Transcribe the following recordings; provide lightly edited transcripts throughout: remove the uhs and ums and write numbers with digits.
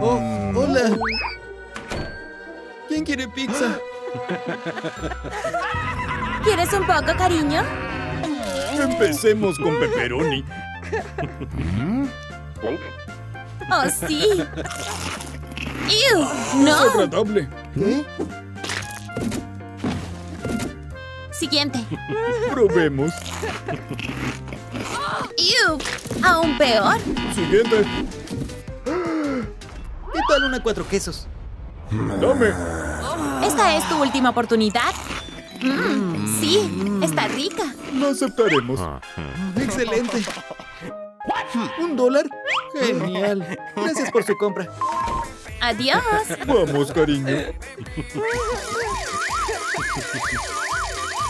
Oh, hola. ¿Quién quiere pizza? ¿Quieres un poco, cariño? Empecemos con pepperoni. ¡Oh, sí! ¡Ew! ¡No! ¡Es agradable! ¿Eh? Siguiente. Probemos. ¡Ew! ¡Aún peor! Siguiente. ¿Qué tal una 4 quesos? ¡Dame! ¿Esta es tu última oportunidad? Sí, está rica. Lo aceptaremos. Excelente. ¿$1? Genial. Gracias por su compra. Adiós. Vamos, cariño.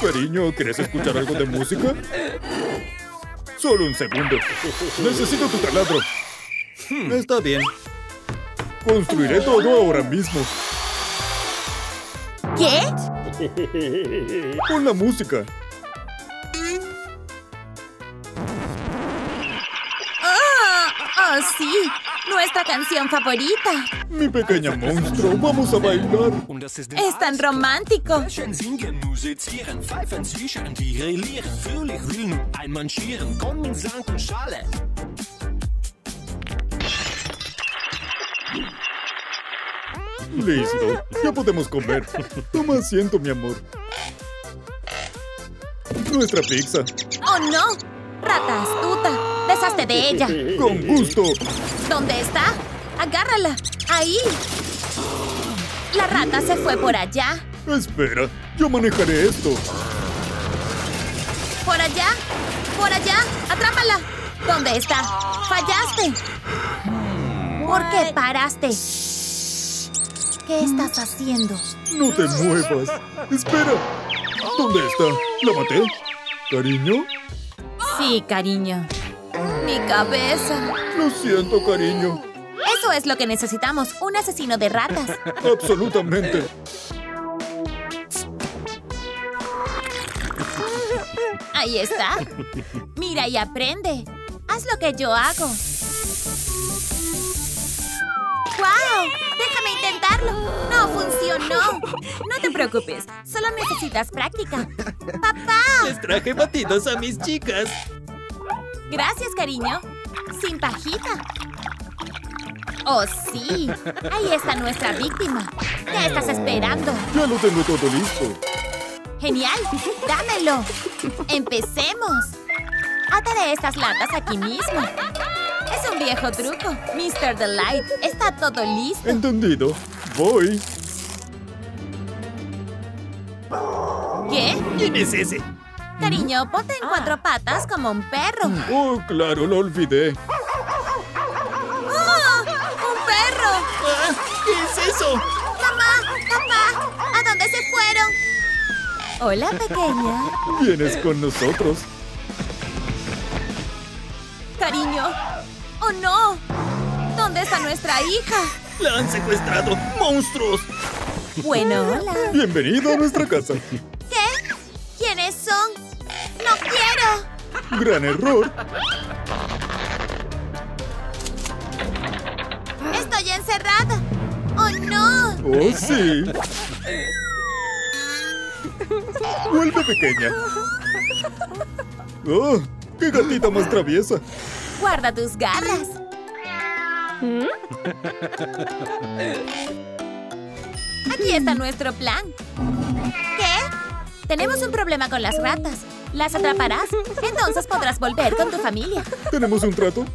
Cariño, ¿quieres escuchar algo de música? Solo un segundo. Necesito tu taladro. Está bien. Construiré todo ahora mismo. ¿Qué? Con la música. Oh, sí, nuestra canción favorita. Mi pequeña monstruo, vamos a bailar. Es tan romántico. Listo, ya podemos comer. Toma asiento, mi amor. Nuestra pizza. ¡Oh, no! ¡Rata astuta! ¡Deshazte de ella! ¡Con gusto! ¿Dónde está? ¡Agárrala! ¡Ahí! ¡La rata se fue por allá! Espera, yo manejaré esto. ¡Por allá! ¡Por allá! ¡Atrápala! ¿Dónde está? ¡Fallaste! ¿Por qué paraste? ¿Qué estás haciendo? ¡No te muevas! ¡Espera! ¿Dónde está? ¿La maté? ¿Cariño? Sí, cariño. Mi cabeza. Lo siento, cariño. Eso es lo que necesitamos, un asesino de ratas. Absolutamente. Ahí está. Mira y aprende. Haz lo que yo hago. ¡Wow! ¡Déjame intentarlo! ¡No funcionó! No te preocupes, solo necesitas práctica. ¡Papá! Les traje batidos a mis chicas. Gracias, cariño. Sin pajita. ¡Oh, sí! Ahí está nuestra víctima. ¿Qué estás esperando? Ya lo tengo todo listo. ¡Genial! ¡Dámelo! ¡Empecemos! Ataré estas latas aquí mismo. Es un viejo truco. Mr. Delight, está todo listo. Entendido. Voy. ¿Qué? ¿Quién es ese? Cariño, ponte en 4 patas como un perro. Oh, claro, lo olvidé. ¡Oh! ¡Un perro! Ah, ¿qué es eso? ¡Mamá! ¡Papá! ¿A dónde se fueron? Hola, pequeña. ¿Vienes con nosotros? Cariño. ¡Oh, no! ¿Dónde está nuestra hija? ¡La han secuestrado! ¡Monstruos! Bueno, hola. Bienvenido a nuestra casa. ¿Qué? ¿Quiénes son? ¡No quiero! ¡Gran error! ¡Estoy encerrada! ¡Oh, no! ¡Oh, sí! ¡Vuelve, pequeña! ¡Oh! ¡Qué gatita más traviesa! ¡Guarda tus garras! Aquí está nuestro plan. ¿Qué? Tenemos un problema con las ratas. ¿Las atraparás? Entonces podrás volver con tu familia. ¿Tenemos un trato?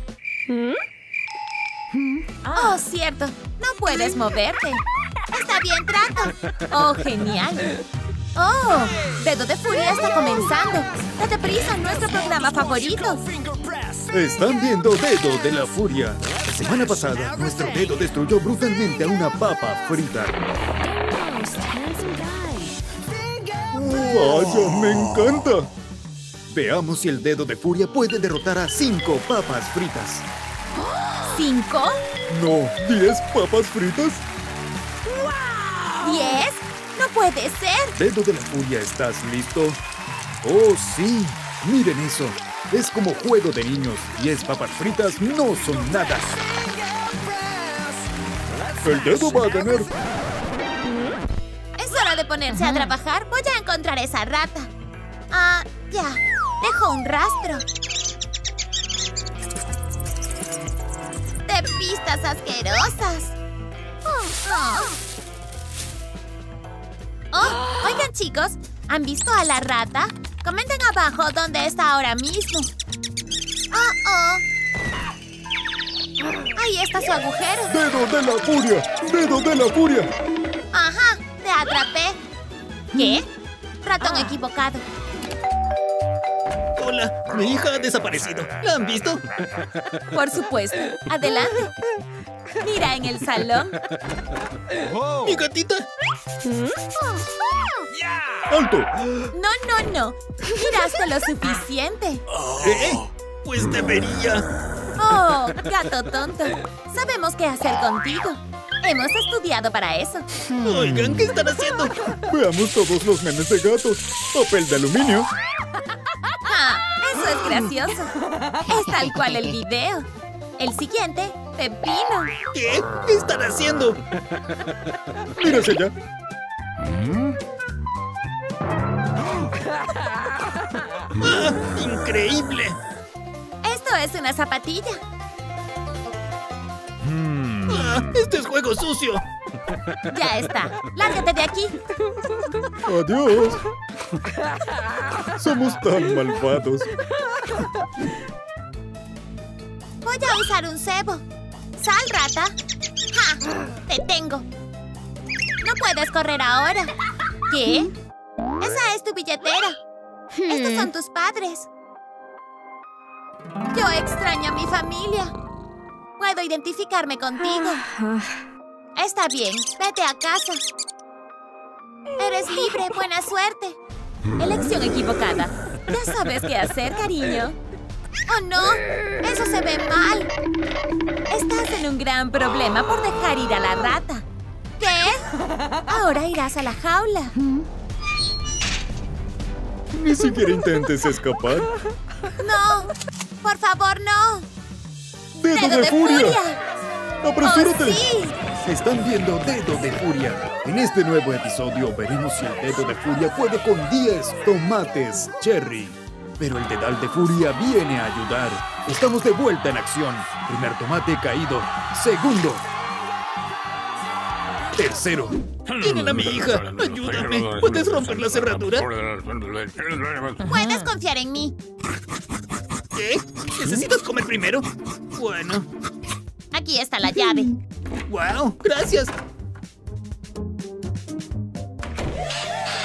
Oh, cierto. No puedes moverte. Está bien, trato. Oh, genial. Oh, Dedo de Furia está comenzando. Date prisa, nuestro programa favorito. Están viendo Dedo de la Furia. La semana pasada, nuestro dedo destruyó brutalmente a una papa frita. ¡Vaya, me encanta! Veamos si el Dedo de Furia puede derrotar a 5 papas fritas. ¿5? No, 10 papas fritas. ¿10? ¡No puede ser! Dedo de la Furia, ¿estás listo? ¡Oh, sí! ¡Miren eso! Es como juego de niños. 10 papas fritas no son nada. ¡El dedo va a ganar! Es hora de ponerse a trabajar. Voy a encontrar esa rata. Ah, ya. Dejo un rastro. ¡De pistas asquerosas! Oh, oigan, chicos. ¿Han visto a la rata? Comenten abajo dónde está ahora mismo. Ahí está su agujero. ¡Dedo de la furia! ¡Dedo de la furia! ¡Ajá! ¡Te atrapé! ¿Qué? Ratón equivocado. Hola, mi hija ha desaparecido. ¿La han visto? Por supuesto. Adelante. Mira en el salón. Oh. ¡Mi gatita! ¡Alto! No, no, no. Miraste lo suficiente. Pues debería. Oh, gato tonto. Sabemos qué hacer contigo. Hemos estudiado para eso. Oigan, ¿qué están haciendo? Veamos todos los memes de gatos. Papel de aluminio. Eso es gracioso. Es tal cual el video. El siguiente, pepino. ¿Qué? ¿Qué están haciendo? Mírase allá. ¡Increíble! Esto es una zapatilla. ¡Este es juego sucio! Ya está. ¡Lárgate de aquí! ¡Adiós! Somos tan malvados. Voy a usar un cebo. ¡Sal, rata! ¡Ja! ¡Te tengo! No puedes correr ahora. ¿Qué? Esa es tu billetera. Estos son tus padres. Yo extraño a mi familia. Puedo identificarme contigo. Está bien, vete a casa. Eres libre, buena suerte. Elección equivocada. Ya sabes qué hacer, cariño. ¡Oh, no! ¡Eso se ve mal! Estás en un gran problema por dejar ir a la rata. ¿Qué? Ahora irás a la jaula. Ni siquiera intentes escapar. ¡No! ¡Por favor, no! ¡Dedo de furia! ¡Apresúrate! ¡Oh, sí! Están viendo Dedo de Furia. En este nuevo episodio veremos si el Dedo de Furia puede con 10 tomates cherry. Pero el Dedal de Furia viene a ayudar. Estamos de vuelta en acción. Primer tomate caído. Segundo. Tercero. Tienen a mi hija. Ayúdame. ¿Puedes romper la cerradura? Puedes confiar en mí. ¿Qué? ¿Necesitas comer primero? Bueno. Aquí está la llave. ¡Wow! ¡Gracias!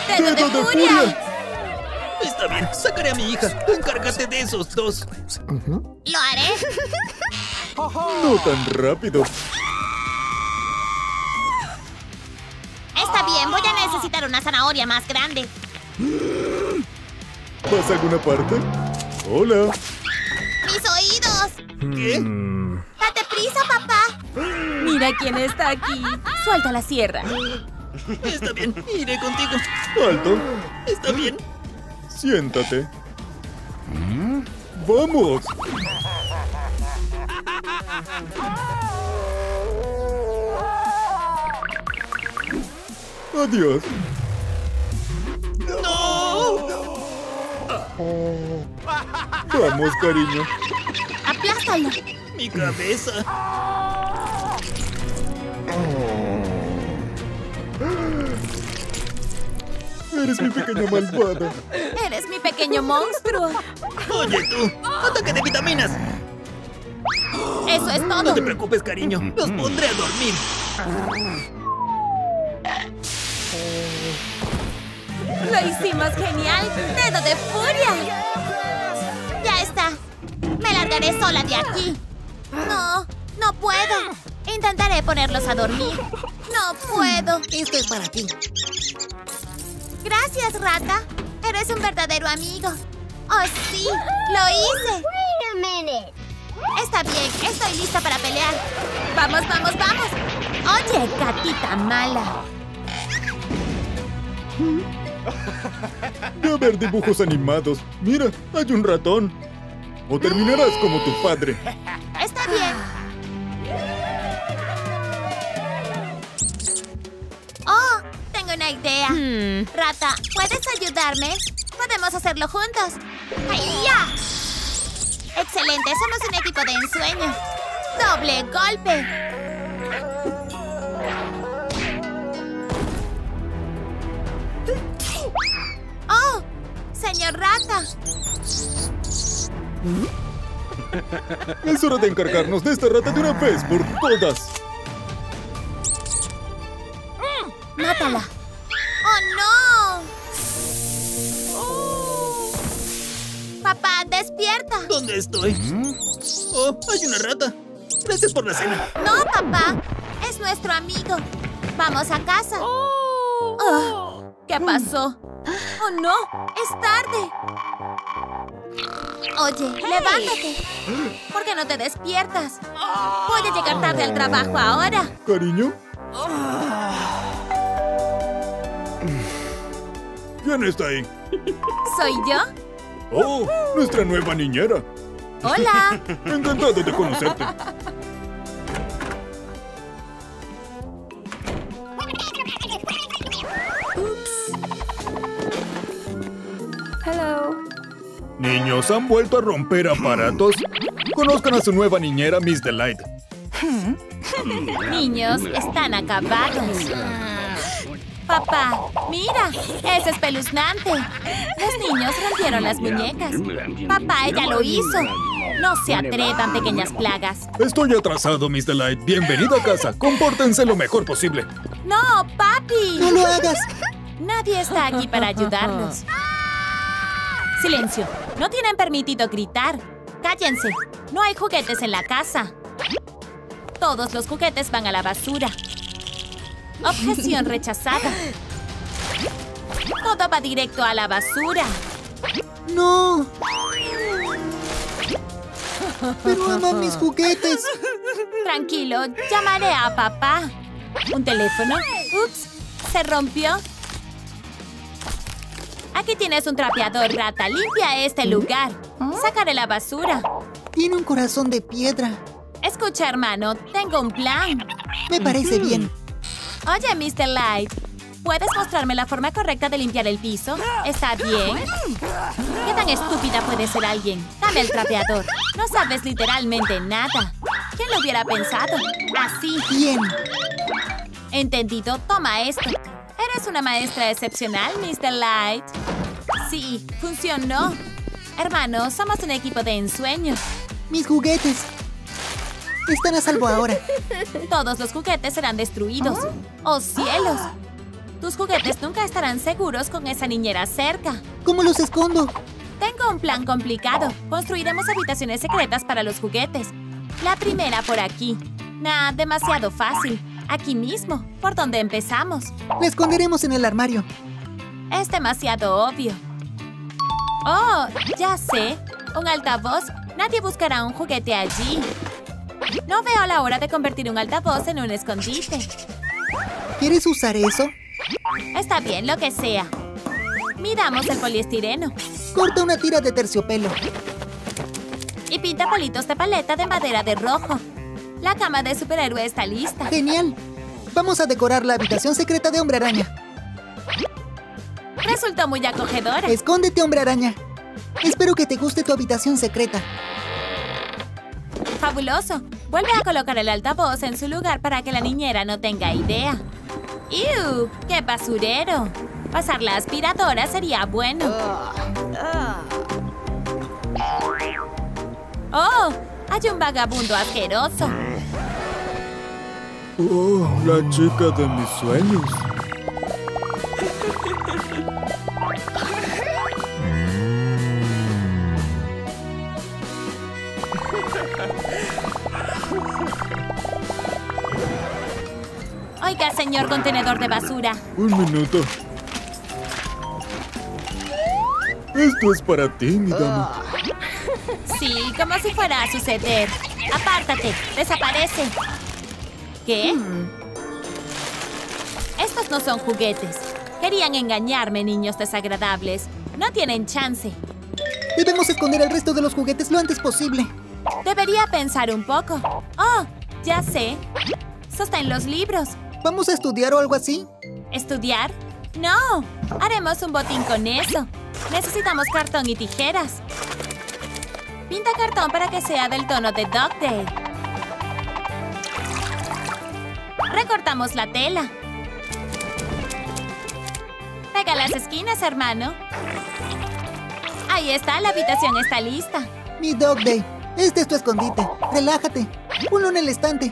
¡Dedo de furia! Está bien, sacaré a mi hija. Tú encárgate de esos dos. ¿Lo haré? No tan rápido. Está bien, voy a necesitar una zanahoria más grande. ¿Vas a alguna parte? ¡Hola! ¡Mis oídos! ¿Qué? ¡Date prisa, papá! Mira quién está aquí. Suelta la sierra. Está bien, iré contigo. ¡Alto! Está bien. Siéntate. ¡Vamos! ¡Adiós! ¡No! Vamos, cariño. Aplástalo. Mi cabeza. Eres mi pequeña malvada. Eres mi pequeño monstruo. Oye, tú. Ataque de vitaminas. Eso es todo. No te preocupes, cariño. Los pondré a dormir. ¡Lo hicimos genial! ¡Dedo de furia! ¡Ya está! ¡Me largaré sola de aquí! ¡No! ¡No puedo! Intentaré ponerlos a dormir. ¡No puedo! Esto es para ti. Gracias, rata. Eres un verdadero amigo. ¡Oh, sí! ¡Lo hice! Está bien, estoy lista para pelear. ¡Vamos, vamos, vamos! ¡Oye, gatita mala! De haber dibujos animados. Mira, hay un ratón. O terminarás como tu padre. Está bien. idea. Rata, ¿puedes ayudarme? Podemos hacerlo juntos. ¡Ay, ya! ¡Excelente! Somos un equipo de ensueño. ¡Doble golpe! ¡Oh! ¡Señor Rata! Es hora de encargarnos de esta rata de una vez por todas. ¡Mátala! ¡Oh, no! Oh. ¡Papá, despierta! ¿Dónde estoy? Oh, hay una rata. Gracias por la cena. No, papá. Es nuestro amigo. Vamos a casa. Oh. Oh, ¿qué pasó? ¡Oh, no! ¡Es tarde! Oye, levántate. ¿Por qué no te despiertas? Voy a llegar tarde al trabajo ahora. ¿Cariño? ¿Quién está ahí? ¿Soy yo? ¡Oh! ¡Nuestra nueva niñera! ¡Hola! Encantado de conocerte. Ups. Hello. Niños, ¿han vuelto a romper aparatos? Conozcan a su nueva niñera, Miss Delight. Niños, están acabados. Papá, mira, es espeluznante. Los niños rompieron las muñecas. Papá, ella lo hizo. No se atrevan, pequeñas plagas. Estoy atrasado, Miss Delight. Bienvenida a casa. Compórtense lo mejor posible. No, papi. No lo hagas. Nadie está aquí para ayudarnos. Silencio. No tienen permitido gritar. Cállense. No hay juguetes en la casa. Todos los juguetes van a la basura. Objeción rechazada. Todo va directo a la basura. ¡No! ¡Pero aman mis juguetes! Tranquilo, llamaré a papá. ¿Un teléfono? ¡Ups! ¿Se rompió? Aquí tienes un trapeador, rata. Limpia este lugar. Sacaré la basura. Tiene un corazón de piedra. Escucha, hermano. Tengo un plan. Me parece bien. Oye, Mr. Light, ¿puedes mostrarme la forma correcta de limpiar el piso? ¿Está bien? ¿Qué tan estúpida puede ser alguien? Dame el trapeador. No sabes literalmente nada. ¿Quién lo hubiera pensado? Así. Bien. Entendido. Toma esto. Eres una maestra excepcional, Mr. Light. Sí, funcionó. Hermano, somos un equipo de ensueño. Mis juguetes. Están a salvo ahora. Todos los juguetes serán destruidos. ¡Oh, cielos! Tus juguetes nunca estarán seguros con esa niñera cerca. ¿Cómo los escondo? Tengo un plan complicado. Construiremos habitaciones secretas para los juguetes. La primera por aquí. Nah, demasiado fácil. Aquí mismo, por donde empezamos. La esconderemos en el armario. Es demasiado obvio. Oh, ya sé. Un altavoz. Nadie buscará un juguete allí. No veo la hora de convertir un altavoz en un escondite. ¿Quieres usar eso? Está bien, lo que sea. Midamos el poliestireno. Corta una tira de terciopelo. Y pinta palitos de paleta de madera de rojo. La cama de superhéroe está lista. ¡Genial! Vamos a decorar la habitación secreta de Hombre Araña. Resultó muy acogedora. ¡Escóndete, Hombre Araña! Espero que te guste tu habitación secreta. ¡Fabuloso! Vuelve a colocar el altavoz en su lugar para que la niñera no tenga idea. ¡Ew! ¡Qué basurero! Pasar la aspiradora sería bueno. ¡Oh! Hay un vagabundo asqueroso. ¡Oh! La chica de mis sueños. Oiga, señor contenedor de basura. Un minuto. Esto es para ti, mi dama. Sí, como si fuera a suceder. Apártate, desaparece. ¿Qué? Estos no son juguetes. Querían engañarme, niños desagradables. No tienen chance. Debemos esconder el resto de los juguetes lo antes posible. Debería pensar un poco. Oh, ya sé. Eso está en los libros. ¿Vamos a estudiar o algo así? ¿Estudiar? ¡No! Haremos un botín con eso. Necesitamos cartón y tijeras. Pinta cartón para que sea del tono de DogDay. Recortamos la tela. Pega las esquinas, hermano. Ahí está, la habitación está lista. Mi DogDay, este es tu escondite. Relájate. Ponlo en el estante.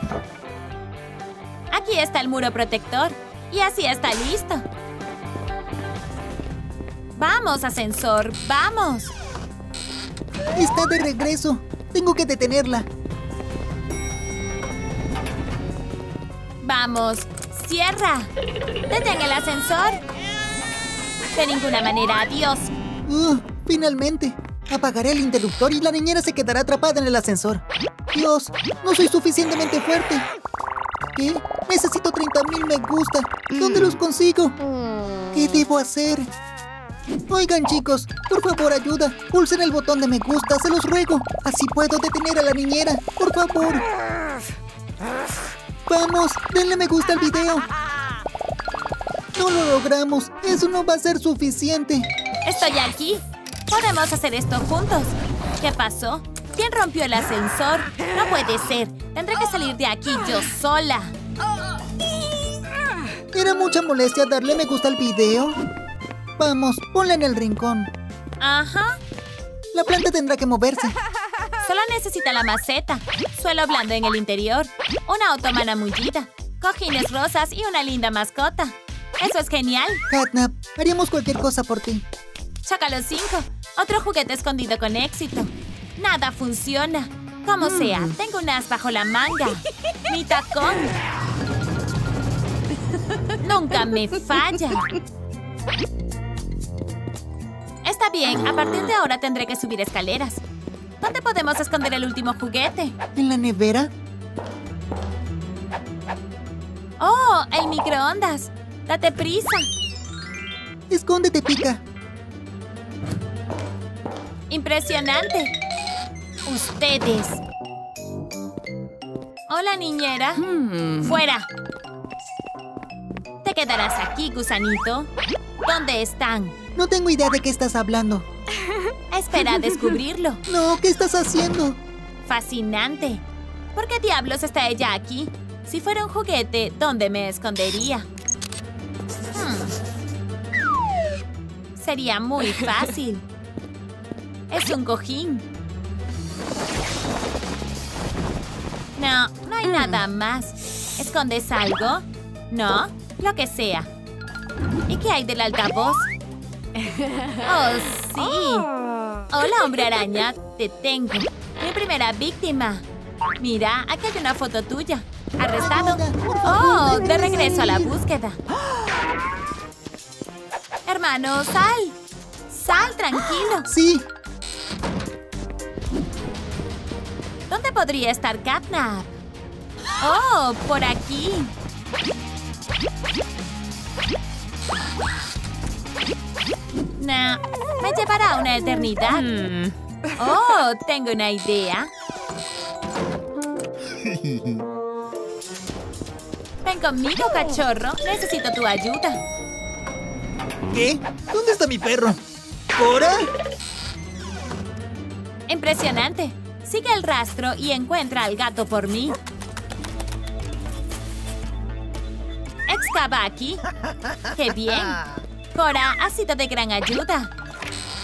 Aquí está el muro protector. Y así está listo. ¡Vamos, ascensor! ¡Vamos! Está de regreso. Tengo que detenerla. ¡Vamos! ¡Cierra! ¡Detén el ascensor! ¡De ninguna manera! ¡Adiós! ¡Finalmente! Apagaré el interruptor y la niñera se quedará atrapada en el ascensor. ¡Dios! ¡No soy suficientemente fuerte! ¿Qué? Necesito 30.000 me gusta. ¿Dónde los consigo? ¿Qué debo hacer? Oigan, chicos, por favor, ayuda. Pulsen el botón de me gusta, se los ruego. Así puedo detener a la niñera, por favor. Vamos, denle me gusta al video. No lo logramos, eso no va a ser suficiente. Estoy aquí. Podemos hacer esto juntos. ¿Qué pasó? ¿Quién rompió el ascensor? No puede ser. Tendré que salir de aquí yo sola. ¿Era mucha molestia darle me gusta al video? Vamos, ponla en el rincón. Ajá. La planta tendrá que moverse. Solo necesita la maceta, suelo blando en el interior, una otomana mullida, cojines rosas y una linda mascota. ¡Eso es genial! Catnap, haríamos cualquier cosa por ti. Chócalo 5. Otro juguete escondido con éxito. Nada funciona. Como sea, tengo un as bajo la manga. Mi tacón. Nunca me falla. Está bien, a partir de ahora tendré que subir escaleras. ¿Dónde podemos esconder el último juguete? ¿En la nevera? ¡Oh! ¡El microondas! ¡Date prisa! ¡Escóndete, Pika! ¡Impresionante! ¡Ustedes! ¡Hola, niñera! ¡Fuera! ¿Te quedarás aquí, gusanito? ¿Dónde están? No tengo idea de qué estás hablando. Espera a descubrirlo. No, ¿qué estás haciendo? Fascinante. ¿Por qué diablos está ella aquí? Si fuera un juguete, ¿dónde me escondería? Sería muy fácil. Es un cojín. No, no hay nada más. ¿Escondes algo? No, lo que sea. ¿Y qué hay del altavoz? ¡Oh, sí! ¡Hola, hombre araña! ¡Te tengo! ¡Mi primera víctima! Mira, aquí hay una foto tuya. ¡Arrestado! ¡Oh! ¡De regreso a la búsqueda! ¡Hermano, sal! ¡Sal, tranquilo! ¡Sí! ¿Dónde podría estar Catnap? ¡Oh! ¡Por aquí! Nah, me llevará una eternidad. Oh, tengo una idea. Ven conmigo, cachorro. Necesito tu ayuda. ¿Qué? ¿Dónde está mi perro? ¿Cora? Impresionante. Sigue el rastro y encuentra al gato por mí. Excava aquí. ¡Qué bien! Cora, has sido de gran ayuda.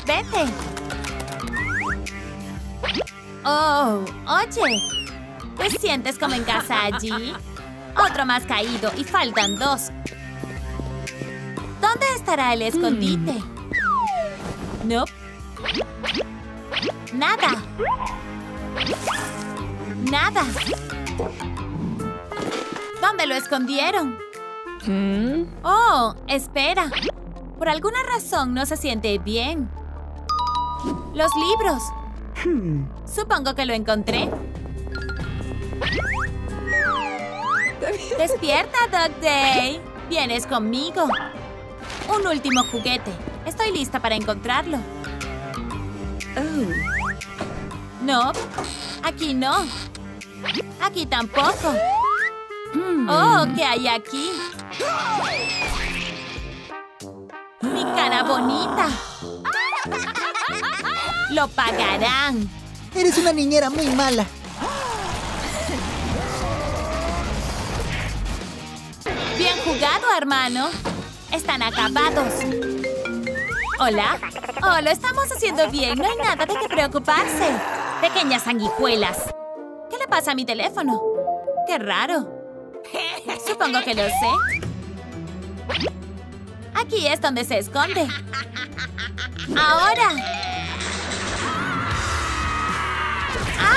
¡Vete! ¡Oh! ¡Oye! ¿Te sientes como en casa allí? Otro más caído y faltan dos. ¿Dónde estará el escondite? No. Nada. Nada. ¿Dónde lo escondieron? Oh, espera. Por alguna razón no se siente bien. Los libros. Supongo que lo encontré. ¡Despierta, DogDay! ¡Vienes conmigo! Un último juguete. Estoy lista para encontrarlo. No. Aquí no. Aquí tampoco. Oh, ¿qué hay aquí? ¡Mi cara bonita! ¡Lo pagarán! Eres una niñera muy mala. Bien jugado, hermano. Están acabados. ¿Hola? Oh, lo estamos haciendo bien. No hay nada de qué preocuparse. Pequeñas sanguijuelas. ¿Qué le pasa a mi teléfono? Qué raro. Supongo que lo sé. Aquí es donde se esconde. ¡Ahora!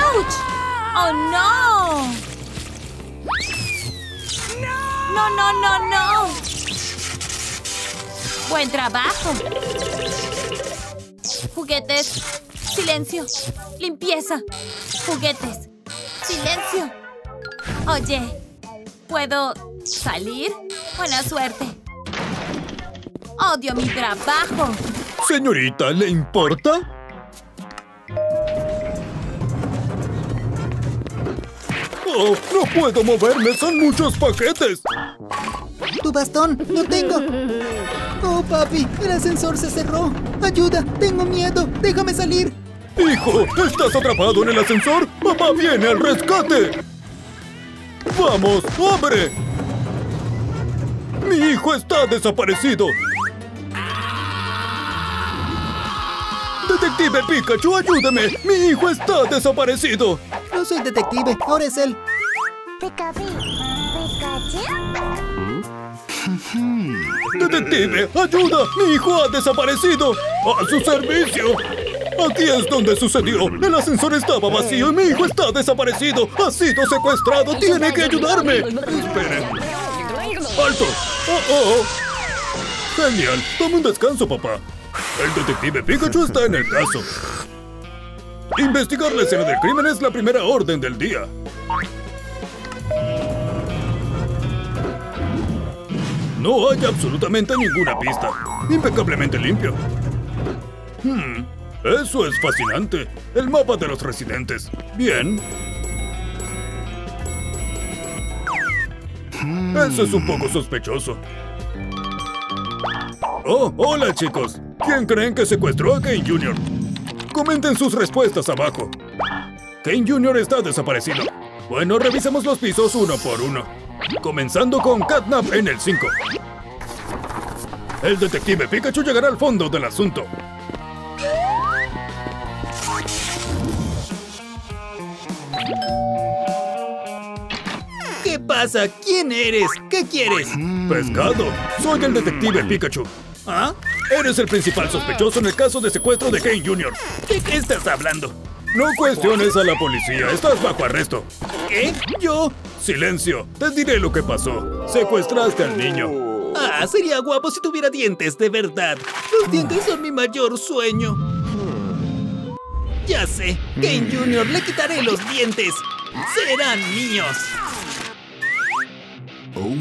¡Auch! ¡Oh, no! ¡No, no, no, no! ¡Buen trabajo! Juguetes. Silencio. Limpieza. Juguetes. Silencio. Oye, ¿puedo salir? Buena suerte. ¡Odio mi trabajo! Señorita, ¿le importa? ¡Oh, no puedo moverme! ¡Son muchos paquetes! ¡Tu bastón! ¡Lo tengo! ¡Oh, papi! ¡El ascensor se cerró! ¡Ayuda! ¡Tengo miedo! ¡Déjame salir! ¡Hijo! ¿Estás atrapado en el ascensor? ¡Mamá viene al rescate! ¡Vamos! ¡Abre! ¡Mi hijo está desaparecido! ¡Detective Pikachu, ayúdame! ¡Mi hijo está desaparecido! No soy detective, ahora es él. ¡Detective, ayuda! ¡Mi hijo ha desaparecido! ¡A su servicio! Aquí es donde sucedió. El ascensor estaba vacío y mi hijo está desaparecido. ¡Ha sido secuestrado! ¡Tiene que ayudarme! ¡Esperen! ¡Alto! ¡Oh, oh, oh! ¡Genial! Toma un descanso, papá. El detective Pikachu está en el caso. Investigar la escena del crimen es la primera orden del día. No hay absolutamente ninguna pista. Impecablemente limpio. Eso es fascinante. El mapa de los residentes. Bien. Eso es un poco sospechoso. Oh, hola chicos. ¿Quién creen que secuestró a Kane Jr.? Comenten sus respuestas abajo. Kane Jr. está desaparecido. Bueno, revisemos los pisos uno por uno. Comenzando con Catnap en el 5. El detective Pikachu llegará al fondo del asunto. ¿Qué pasa? ¿Quién eres? ¿Qué quieres? Pescado. Soy el detective Pikachu. ¿Ah? Eres el principal sospechoso en el caso de secuestro de Kane Jr. ¿De qué estás hablando? No cuestiones a la policía. Estás bajo arresto. ¿Qué? ¿Yo? Silencio. Te diré lo que pasó. Secuestraste al niño. Ah, sería guapo si tuviera dientes, de verdad. Los dientes son mi mayor sueño. Ya sé. Kane Jr. le quitaré los dientes. Serán míos.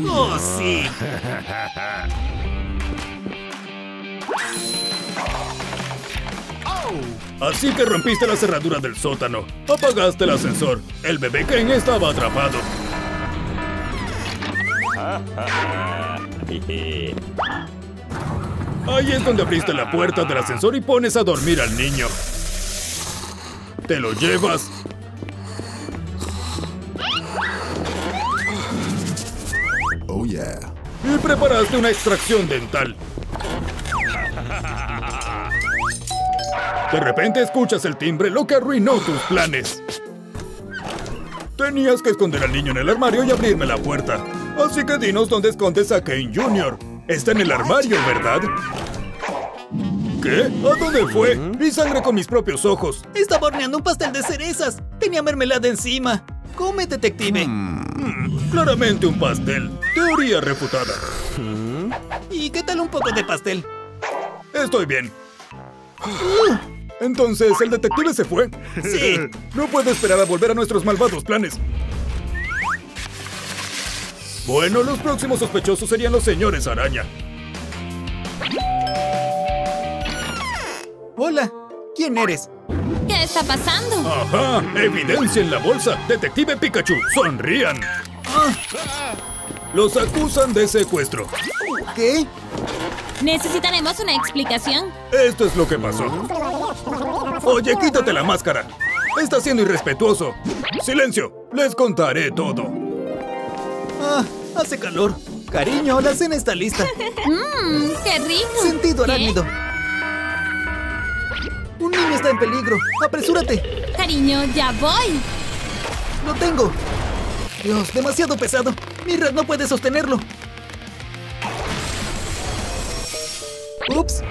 Oh, sí. Así que rompiste la cerradura del sótano. Apagaste el ascensor. El bebé Kane estaba atrapado. Ahí es donde abriste la puerta del ascensor y pones a dormir al niño. Te lo llevas. Oh, yeah. Y preparaste una extracción dental. De repente escuchas el timbre, lo que arruinó tus planes. Tenías que esconder al niño en el armario y abrirme la puerta. Así que dinos dónde escondes a Kane Jr. Está en el armario, ¿verdad? ¿Qué? ¿A dónde fue? Vi sangre con mis propios ojos. Estaba horneando un pastel de cerezas. Tenía mermelada encima. Come, detective. Claramente un pastel. Teoría refutada. ¿Y qué tal un poco de pastel? Estoy bien. Entonces, ¿el detective se fue? Sí. No puedo esperar a volver a nuestros malvados planes. Bueno, los próximos sospechosos serían los señores araña. Hola, ¿quién eres? ¿Qué está pasando? Ajá, evidencia en la bolsa. Detective Pikachu, sonrían. Los acusan de secuestro. ¿Qué? Necesitaremos una explicación. Esto es lo que pasó. Oye, quítate la máscara. Está siendo irrespetuoso. ¡Silencio! Les contaré todo. Ah, hace calor. Cariño, la cena está lista. Mmm, qué rico. Sentido arácnido. Un niño está en peligro. ¡Apresúrate! Cariño, ya voy. ¡Lo tengo! Dios, demasiado pesado. Mi red no puede sostenerlo. ¡Ups!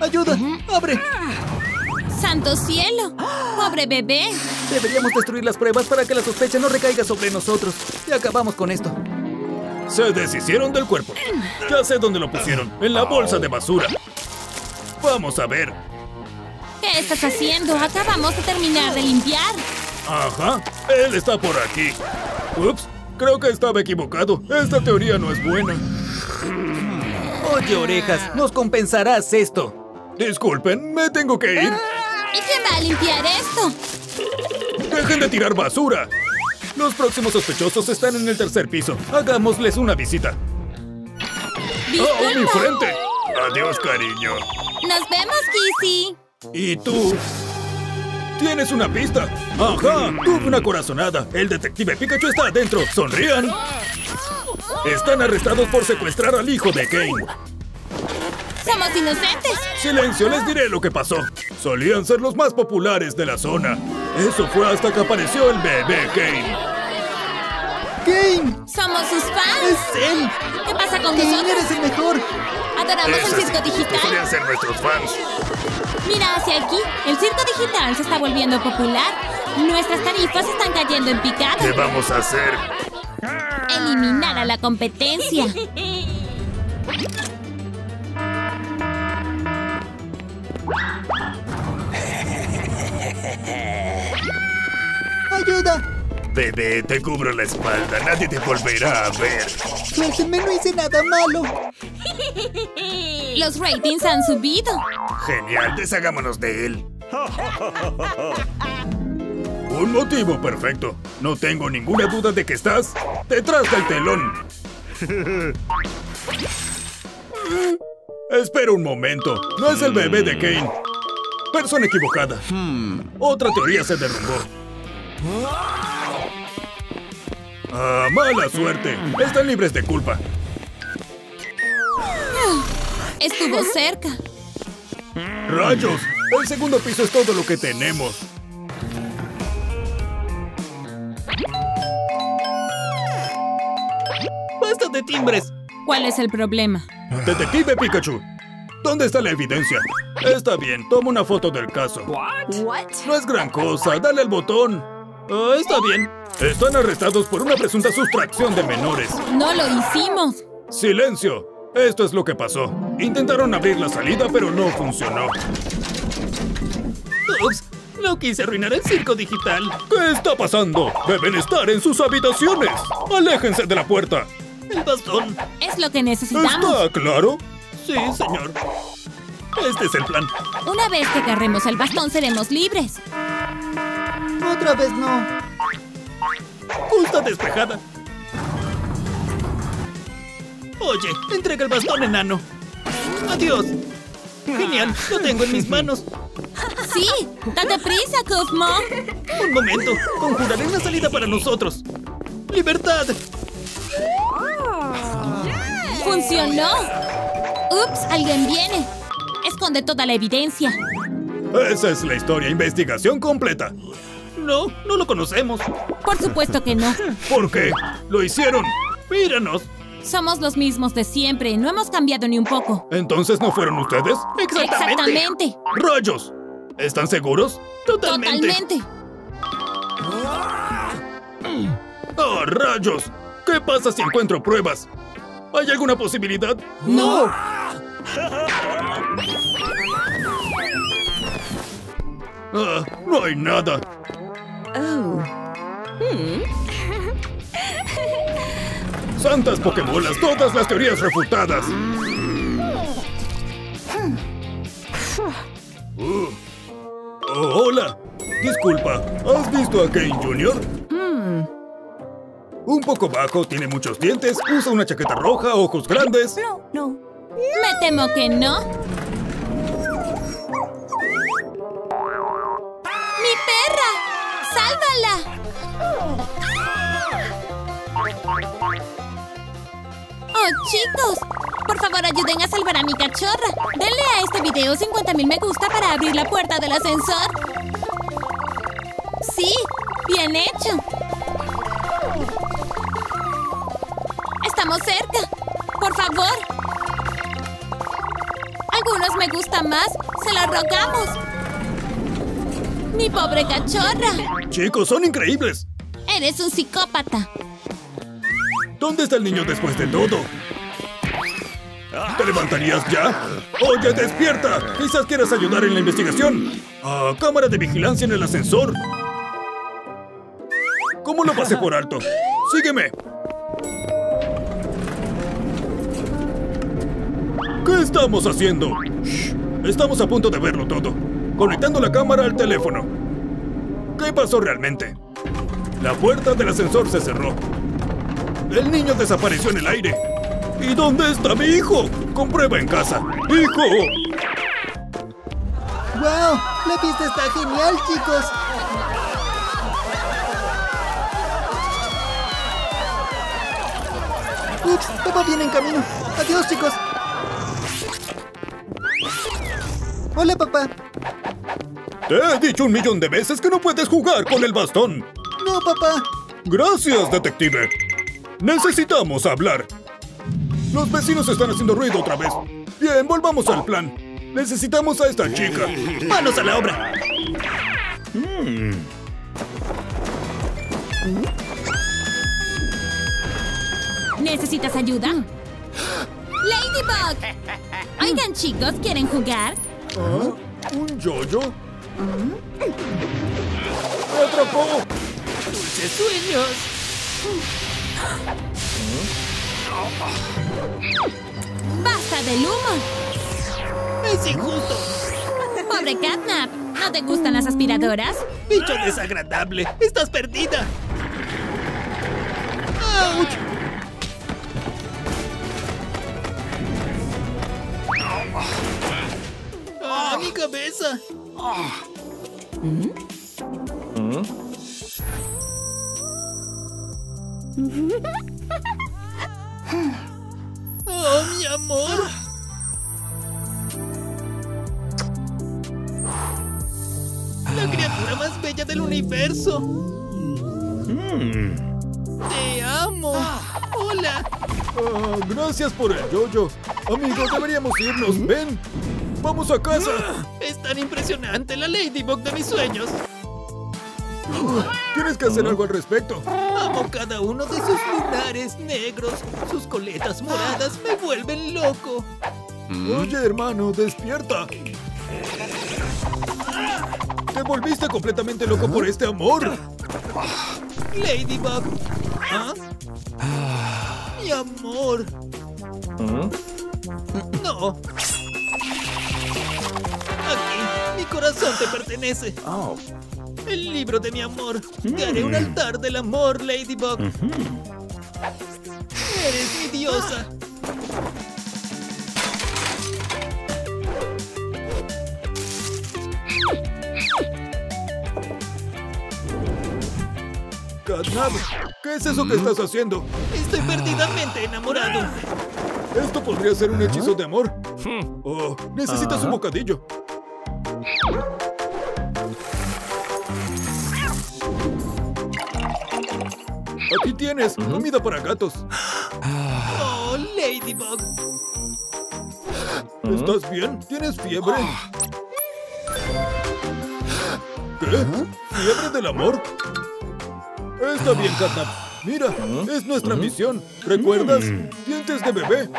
¡Ayuda! ¡Abre! ¡Santo cielo! ¡Pobre bebé! Deberíamos destruir las pruebas para que la sospecha no recaiga sobre nosotros. Y acabamos con esto. Se deshicieron del cuerpo. Ya sé dónde lo pusieron. En la bolsa de basura. Vamos a ver. ¿Qué estás haciendo? Acabamos de terminar de limpiar. Ajá. Él está por aquí. Ups. Creo que estaba equivocado. Esta teoría no es buena. Oye, orejas. Nos compensarás esto. Disculpen, me tengo que ir. ¿Y quién va a limpiar esto? ¡Dejen de tirar basura! Los próximos sospechosos están en el tercer piso. Hagámosles una visita. ¡Disculpa! ¡Oh, mi frente! Adiós, cariño. Nos vemos, Kizzy. ¿Y tú? ¡Tienes una pista! ¡Ajá! Tuve una corazonada. El detective Pikachu está adentro. ¡Sonrían! Están arrestados por secuestrar al hijo de Kane. ¡Somos inocentes! ¡Silencio! Les diré lo que pasó. Solían ser los más populares de la zona. Eso fue hasta que apareció el bebé Kane. ¡Kane! ¡Somos sus fans! ¡Es él! ¿Qué pasa con nosotros? ¡Eres el mejor! ¡Adoramos el circo digital! ¡Solían ser nuestros fans! Mira hacia aquí. El circo digital se está volviendo popular. Nuestras tarifas están cayendo en picada. ¿Qué vamos a hacer? Eliminar a la competencia. ¡Ayuda! Bebé, te cubro la espalda. Nadie te volverá a ver. Suélteme, no hice nada malo. Los ratings han subido. Genial, deshagámonos de él. Un motivo perfecto. No tengo ninguna duda de que estás detrás del telón. Espera un momento. No es el bebé de Kane. Persona equivocada. Otra teoría se derrumbó. Ah, mala suerte. Están libres de culpa. Estuvo cerca. ¡Rayos! El segundo piso es todo lo que tenemos. ¡Basta de timbres! ¿Cuál es el problema? ¡Detective Pikachu! ¿Dónde está la evidencia? Está bien, toma una foto del caso. ¿Qué? No es gran cosa, dale al botón. Está bien. Están arrestados por una presunta sustracción de menores. ¡No lo hicimos! ¡Silencio! Esto es lo que pasó. Intentaron abrir la salida, pero no funcionó. ¡Ups! No quise arruinar el circo digital. ¿Qué está pasando? Deben estar en sus habitaciones. ¡Aléjense de la puerta! El bastón. Es lo que necesitamos. ¿Está claro? Sí, señor. Este es el plan. Una vez que agarremos el bastón, seremos libres. Otra vez no. Justa despejada. Oye, entrega el bastón, enano. Adiós. Genial, lo tengo en mis manos. Sí, date prisa, Kuzmo. Un momento, conjuraré una salida para nosotros. ¡Libertad! ¡Funcionó! ¡Ups! ¡Alguien viene! ¡Esconde toda la evidencia! Esa es la historia. Investigación completa. No, no lo conocemos. Por supuesto que no. ¿Por qué? ¡Lo hicieron! ¡Míranos! Somos los mismos de siempre. No hemos cambiado ni un poco. ¿Entonces no fueron ustedes? ¡Exactamente! ¡Exactamente! ¡Rayos! ¿Están seguros? ¡Totalmente! ¡Oh, rayos! ¿Qué pasa si encuentro pruebas? ¿Hay alguna posibilidad? ¡No! Ah, no hay nada. ¡Santas Pokébolas! ¡Todas las teorías refutadas! ¡Hola! Disculpa, ¿has visto a Kane Jr.? Un poco bajo, tiene muchos dientes, usa una chaqueta roja, ojos grandes. No. Me temo que no. ¡Mi perra! ¡Sálvala! ¡Oh, chicos! Por favor, ayuden a salvar a mi cachorra. Denle a este video 50,000 me gusta para abrir la puerta del ascensor. Sí, bien hecho. Estamos cerca. Por favor. Algunos me gustan más. Se los rogamos. Mi pobre cachorra. Chicos, son increíbles. Eres un psicópata. ¿Dónde está el niño después de todo? ¿Te levantarías ya? ¡Oye, despierta! Quizás quieras ayudar en la investigación. Cámara de vigilancia en el ascensor. ¿Cómo lo pasé por alto? ¡Sígueme! ¿Qué estamos haciendo? Shh. Estamos a punto de verlo todo. Conectando la cámara al teléfono. ¿Qué pasó realmente? La puerta del ascensor se cerró. El niño desapareció en el aire. ¿Y dónde está mi hijo? Comprueba en casa. ¡Hijo! ¡Wow! La pista está genial, chicos. Ups, todo bien en camino. Adiós, chicos. Hola, papá. Te he dicho 1,000,000 de veces que no puedes jugar con el bastón. No, papá. Gracias, detective. Necesitamos hablar. Los vecinos están haciendo ruido otra vez. Bien, volvamos al plan. Necesitamos a esta chica. ¡Manos a la obra! ¿Necesitas ayuda? ¡Ladybug! Oigan, chicos, ¿quieren jugar? ¿Ah? ¿Un yo-yo? ¡Me atrapó! ¡Dulces sueños! ¡Basta del humo! ¡Es injusto! ¡Pobre Catnap! ¿No te gustan las aspiradoras? ¡Bicho desagradable! ¡Estás perdida! ¡Auch! ¡Ah, mi cabeza! ¡Oh, mi amor! ¡La criatura más bella del universo! ¡Te amo! ¡Hola! Gracias por el yo-yo. Amigos, deberíamos irnos. ¡Ven! ¡Vamos a casa! ¡Es tan impresionante! ¡La Ladybug de mis sueños! Tienes que hacer algo al respecto. Amo cada uno de sus lunares negros. Sus coletas moradas me vuelven loco. Oye, hermano, despierta. Te volviste completamente loco por este amor. Ladybug. ¿Ah? Mi amor. No. Aquí, mi corazón te pertenece. El libro de mi amor. Te haré un altar del amor, Ladybug. Eres mi diosa. Catnap, ¿qué es eso que estás haciendo? Estoy perdidamente enamorado. Esto podría ser un hechizo de amor. Oh, necesitas un bocadillo. Aquí tienes comida para gatos. Oh, Ladybug. ¿Estás bien? ¿Tienes fiebre? ¿Qué? ¿Fiebre del amor? Está bien, Catnap. Mira, es nuestra misión. ¿Recuerdas? Dientes de bebé.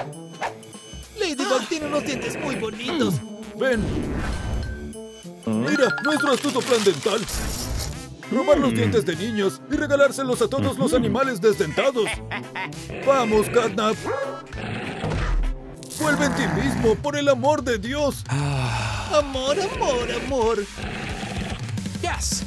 Ladybug tiene unos dientes muy bonitos. Ven. Mira, nuestro astuto plan dental. Robar los dientes de niños y regalárselos a todos los animales desdentados. ¡Vamos, Catnap! ¡Vuelve en ti mismo, por el amor de Dios! ¡Amor, amor, amor! ¡Yes!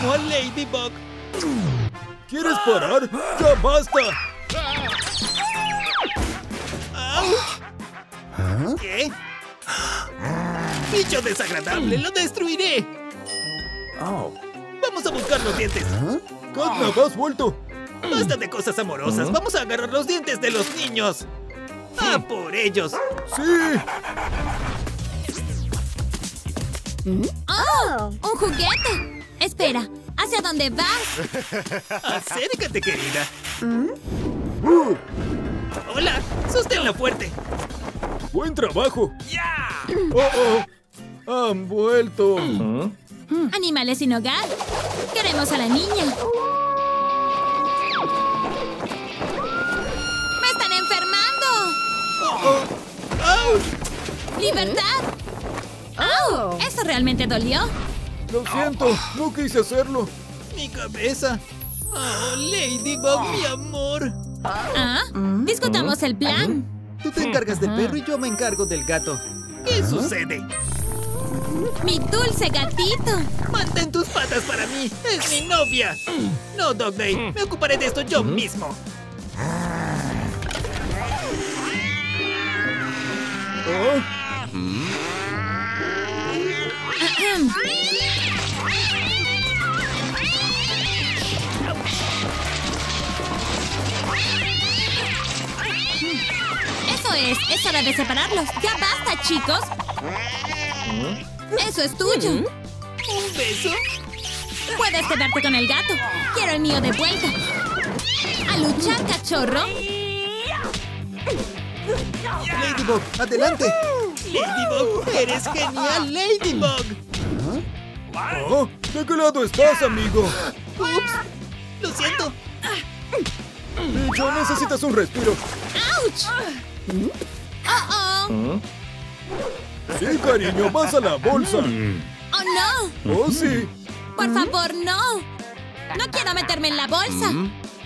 amo a Ladybug. ¿Quieres parar? ¡Ya basta! ¿Qué? ¡Bicho desagradable! ¡Lo destruiré! ¡Vamos a buscar los dientes! ¡Catnap, has vuelto! ¡Basta de cosas amorosas! ¡Vamos a agarrar los dientes de los niños! ¡Ah, por ellos! ¡Sí! ¡Oh! ¡Un juguete! ¡Espera! ¿Hacia dónde vas? ¡Acércate, querida! ¡Hola! ¡Sosténla fuerte! ¡Buen trabajo! ¡Ya! ¡Oh! ¡Han vuelto! ¡Animales sin hogar! ¡Queremos a la niña! ¡Me están enfermando! ¡Libertad! ¿Eso realmente dolió? Lo siento, no quise hacerlo. Mi cabeza. Oh, Ladybug, mi amor. Discutamos el plan. Tú te encargas del perro y yo me encargo del gato. ¿Qué sucede? ¡Mi dulce gatito! ¡Mantén tus patas para mí! ¡Es mi novia! No, DogDay, me ocuparé de esto yo mismo. Eso es hora de separarlos. ¡Ya basta, chicos! ¡Eso es tuyo! ¿Un beso? Puedes quedarte con el gato. Quiero el mío de vuelta. ¡A luchar, cachorro! ¡Ladybug, adelante! ¡Ladybug, eres genial, Ladybug! ¿De qué lado estás, amigo? ¡Ups! ¡Lo siento! ¡Bicho, necesitas un respiro! ¡Auch! Sí, cariño, vas a la bolsa. ¡Oh, no! ¡Oh, sí! ¡Por favor, no! ¡No quiero meterme en la bolsa!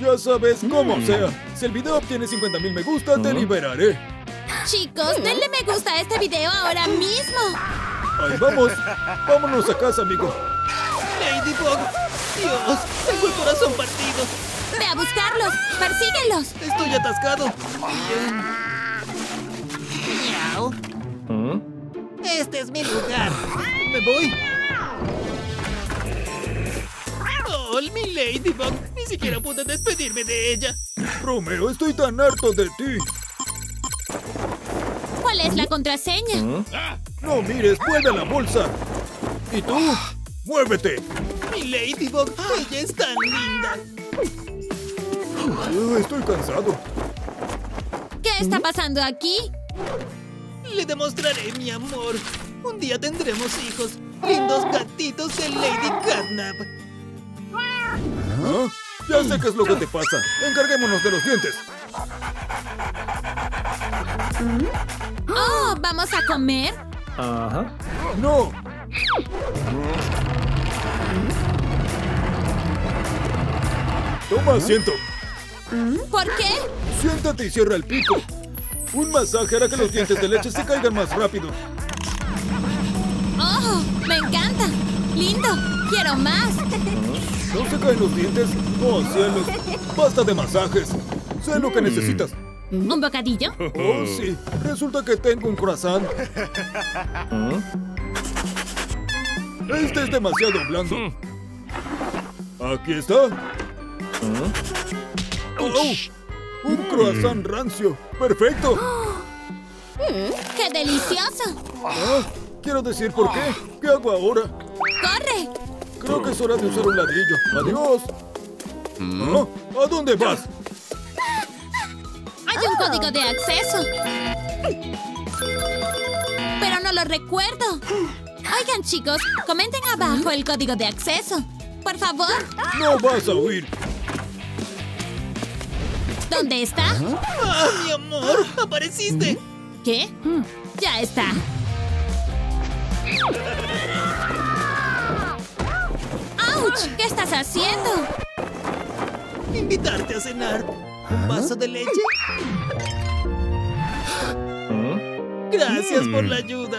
Ya sabes, como sea. Si el video obtiene 50,000 me gusta, te liberaré. Chicos, denle me gusta a este video ahora mismo. Ahí vamos. Vámonos a casa, amigo. Ladybug, Dios, tengo el corazón partido. Ve a buscarlos, persíguelos. Estoy atascado. Miau. Este es mi lugar. ¿Me voy? ¡Oh, mi Ladybug! Ni siquiera pude despedirme de ella. Romeo, estoy tan harto de ti. ¿Cuál es la contraseña? No mires, vuelve a la bolsa. ¿Y tú? ¡Muévete! Mi Ladybug, ella es tan linda. Estoy cansado. ¿Qué está pasando aquí? Le demostraré mi amor. Un día tendremos hijos. Lindos gatitos de Lady Catnap. Ya sé qué es lo que te pasa. Encarguémonos de los dientes. Oh, ¿vamos a comer? No. Toma asiento. ¿Por qué? Siéntate y cierra el pico. Un masaje hará que los dientes de leche se caigan más rápido. ¡Oh! ¡Me encanta! ¡Lindo! ¡Quiero más! ¿No se caen los dientes? ¡Oh, cielos! ¡Basta de masajes! ¡Sé lo que necesitas! ¿Un bocadillo? ¡Oh, sí! Resulta que tengo un croissant. Este es demasiado blando. ¿Aquí está? ¡Un croissant rancio! ¡Perfecto! ¡Qué delicioso! Quiero decir, ¿por qué? ¿Qué hago ahora? ¡Corre! Creo que es hora de usar un ladrillo. ¡Adiós! ¿A dónde vas? Hay un código de acceso. Pero no lo recuerdo. Oigan, chicos, comenten abajo el código de acceso. ¡Por favor! ¡No vas a huir! ¿Dónde está? ¡Ah, mi amor! ¡Apareciste! ¿Qué? ¡Ya está! ¡Auch! ¿Qué estás haciendo? Invitarte a cenar. ¿Un vaso de leche? Gracias por la ayuda.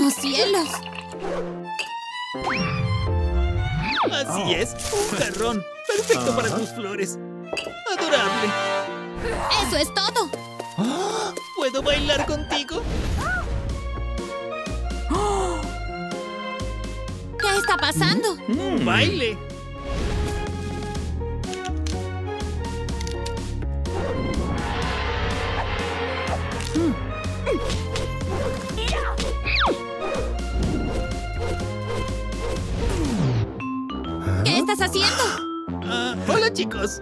¡Oh, cielos! Así es, un jarrón. Perfecto para tus flores. Adorable. ¡Eso es todo! ¿Puedo bailar contigo? ¿Qué está pasando? ¡Un baile! ¿Qué estás haciendo? Hola, chicos.